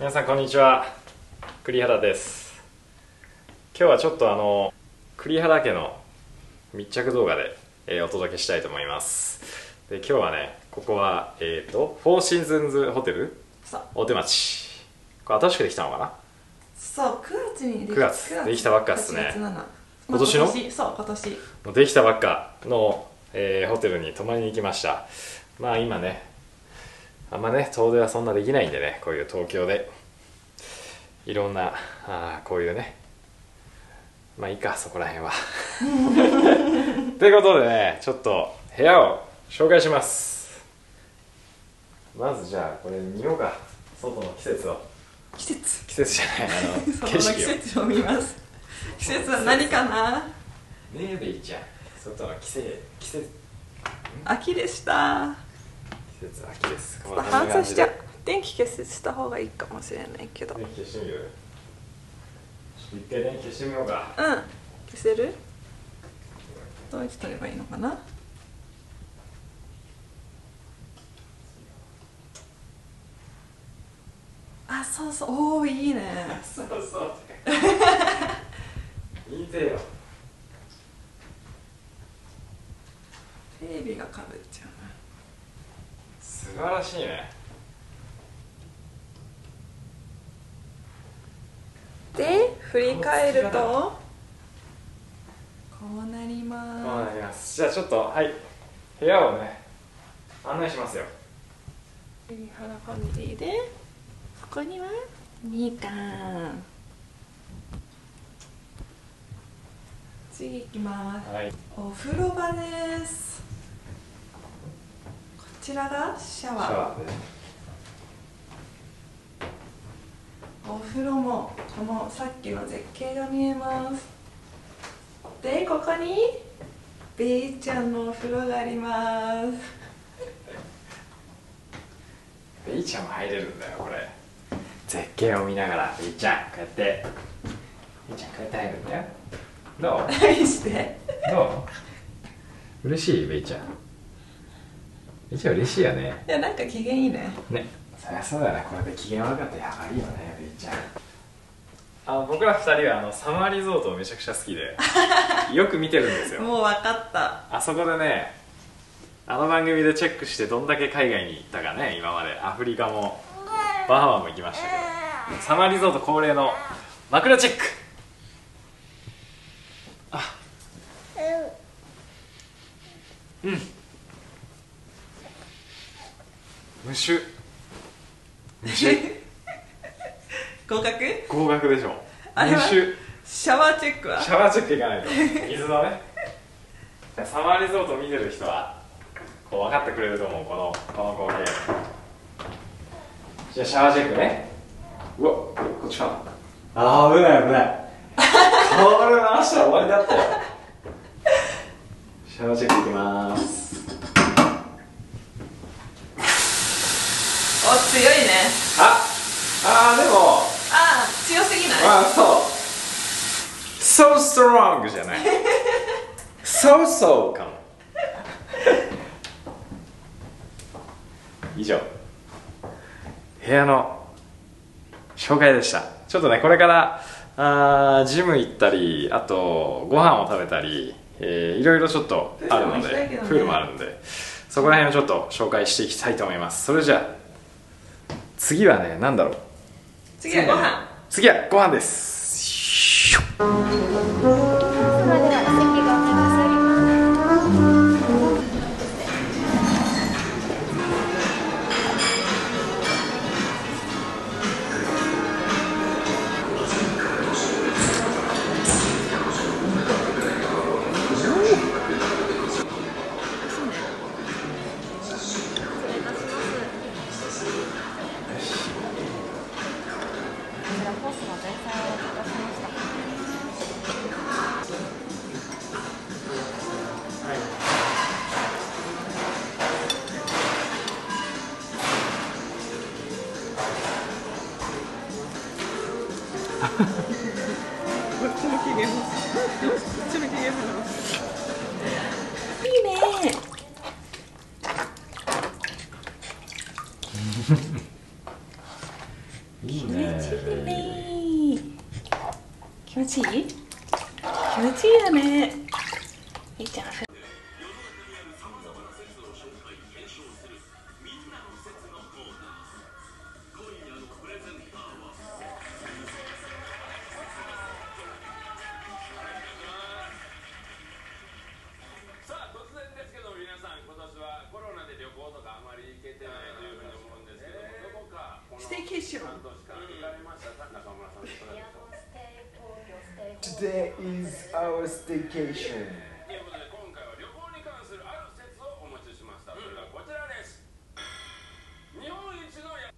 皆さんこんにちは、栗原です。今日はちょっと栗原家の密着動画で、お届けしたいと思います。で今日はね、ここはフォーシーズンズホテル大手町、これ新しくできたのかな。そう、9月に9月できたばっかですね。今年のそう、今年できたばっかの、ホテルに泊まりに行きました。まあ今ね、あんまね遠出はそんなできないんでね、こういう東京でいろんなこういうね、まあいいか、そこら辺はということでね、ちょっと部屋を紹介します。まずじゃあこれ見ようか、外の季節を。季節じゃない、外の季節を見ます。季節は何かな。ねえベイちゃん、外の季節秋でした。季節は秋です。ちょっと反射しちゃう。電気消した方がいいかもしれないけど、電気消してみる。ちょっと一回電気消してみようか。うん、消せる。どうやって取ればいいのかな。あ、そうそう、おお、いいねそうそう見てよ、テレビがかぶっちゃうな。素晴らしいね。で、振り返るとこうなります。こうなります。じゃあちょっと、はい、部屋をね案内しますよ。栗原ファミリーで、ここにはみかん。次行きます、はい、お風呂場です。こちらがシャワーです。お風呂もこのさっきの絶景が見えます。で、ここにベイちゃんのお風呂がありますベイちゃんも入れるんだよ、これ。絶景を見ながらベイちゃんこうやって、ベイちゃんこうやって入るんだよ。どうしてどう、嬉しい。ベイちゃん、ベイちゃん嬉しいよね。いや、なんか機嫌いいね。ね、そりゃそうだね。これで機嫌悪かったらやばいよね、ベイちゃん。僕ら二人はサマーリゾートをめちゃくちゃ好きでよく見てるんですよ。もう分かった。あそこでね、あの番組でチェックして、どんだけ海外に行ったかね。今までアフリカもバハマも行きましたけど、サマーリゾート恒例の枕チェック。うん、無臭合格でしょ。あれはシャワーチェックは、シャワーチェックいかないと水のねサマーリゾート見てる人はこう分かってくれると思う、この光景。じゃあシャワーチェックね。うわ、こっちかな。あ、危ない危ないこれ回したら終わりだったよシャワーチェックいきまーす。お、強いね。でも強すぎない。そう strong じゃないそうかも以上、部屋の紹介でした。ちょっとね、これからジム行ったり、あとご飯を食べたり、いろいろちょっとあるので、プールもあるんで、そこら辺をちょっと紹介していきたいと思います。それじゃあ次はね、何だろう。次はご飯。次はご飯です。までいいねいいね。気持ちいい？気持ちいいよね。いいじゃん。Today is our staycation. ということで今回は旅行に関するある説をお持ちしました。それがこちらです。日本一のや。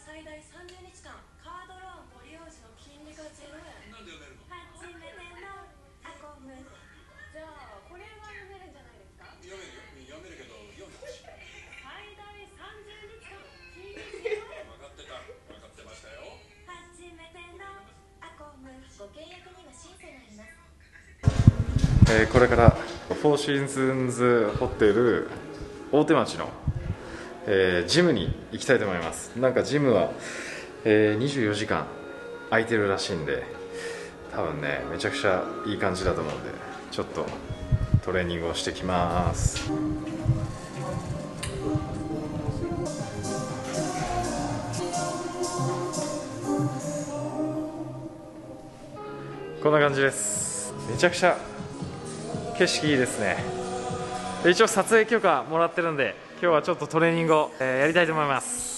最大30日間カードローンご利用時の金利がゼロ円。なんで読めるの？初めてのアコム。じゃあこれは読めるんじゃないですか？読めるよ。読めるけど読んでほしい。最大30日間金利ゼロ円。分かってた。分かってましたよ。初めてのアコム。ご契約には申請があります。これからフォーシーズンズホテル大手町の。ジムに行きたいと思います。なんかジムは、24時間空いてるらしいんで、多分ねめちゃくちゃいい感じだと思うんで、ちょっとトレーニングをしてきます。こんな感じです。めちゃくちゃ景色いいですね。一応撮影許可もらってるんで、今日はちょっとトレーニングをやりたいと思います。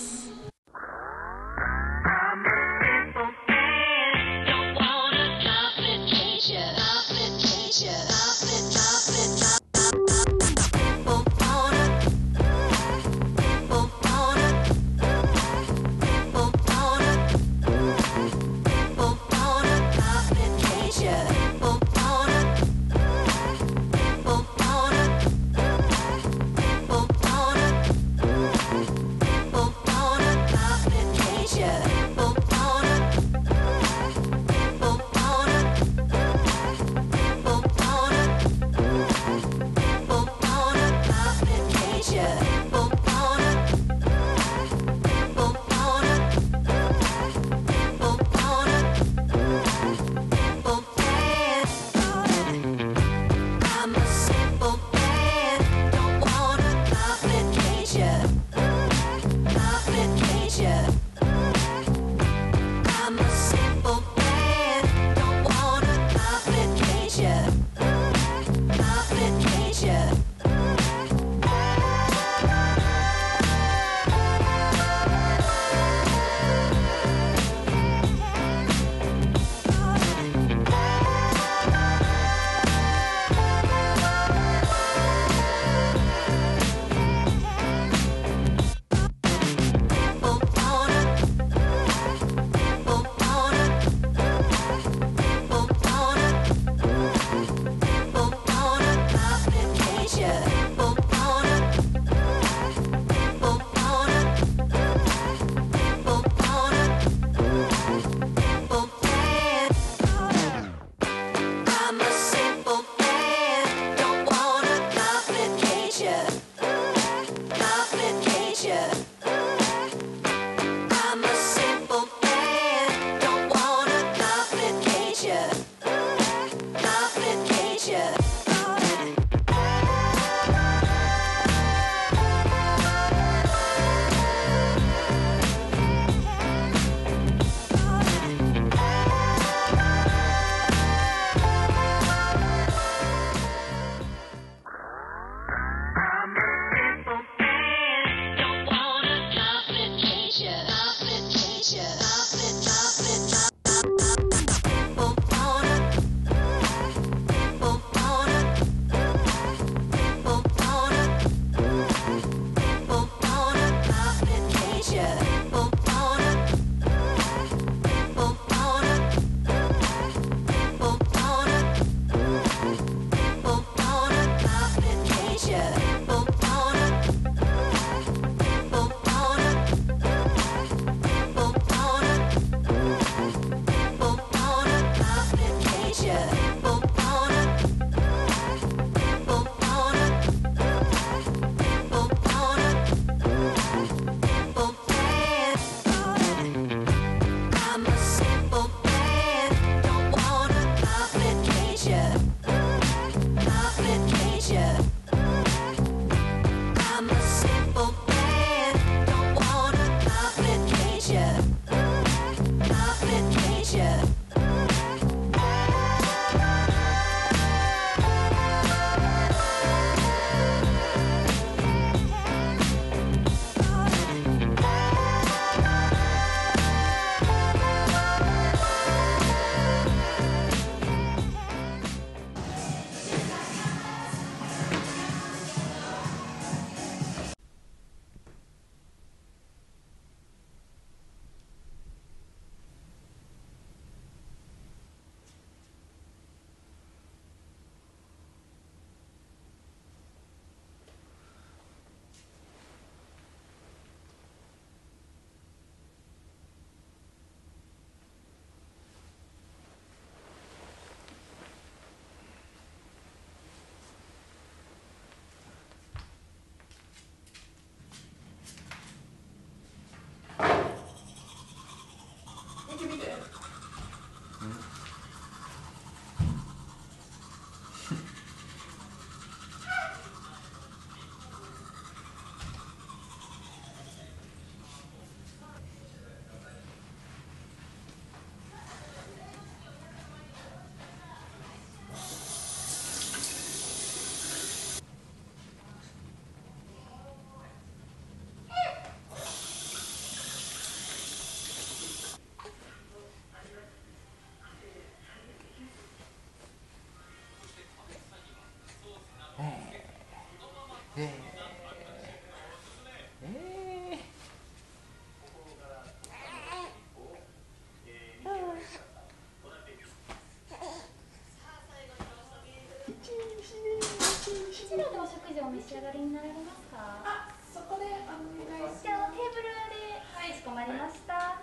ち上がりになられますか？あ、そこでお願いします。じゃあテーブルでかしこまりました。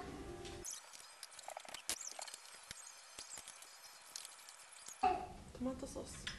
トマトソース。